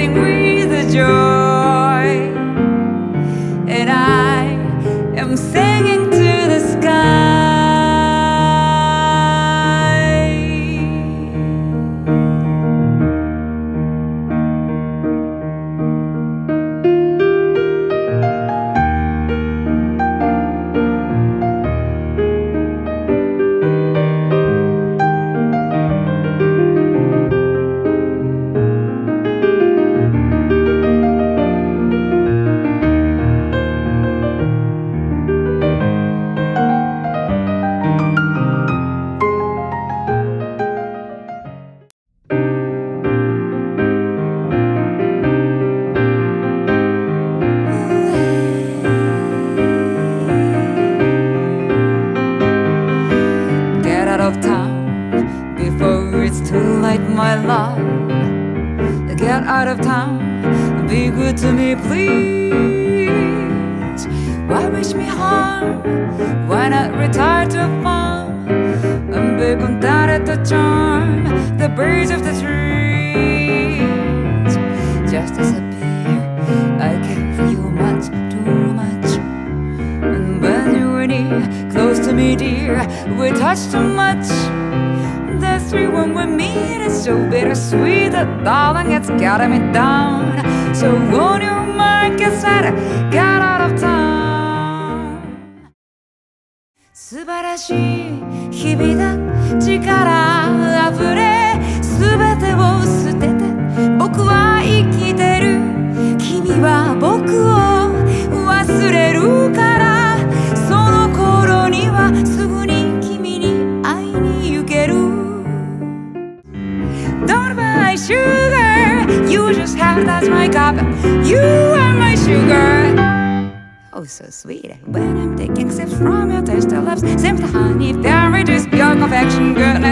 everything with a joy. And I am singing to the my love. Get out of town, be good to me please. Why wish me harm? Why not retire to a farm and be contented to charm the birds of the trees? Just disappear, I care for you much too much. And when you were near, close to me dear, we touched too much. That's true, when we meet it's so bittersweet. That darling, it's getting me down. So won't you mind, get set, get out of town. Subarashii hibi da chikara afure, subete wo sutete, boku wa ikiteru, kimi wa boku wo wasureru kara, sono koro ni wa sugu ni kimi ni ai ni yukeru. Don't buy sugar, you just have that's my cup. You are my sugar. Oh, so sweet. When I'm taking sips from your taste, I love. Seems the honey, there it is, your confection, goodness.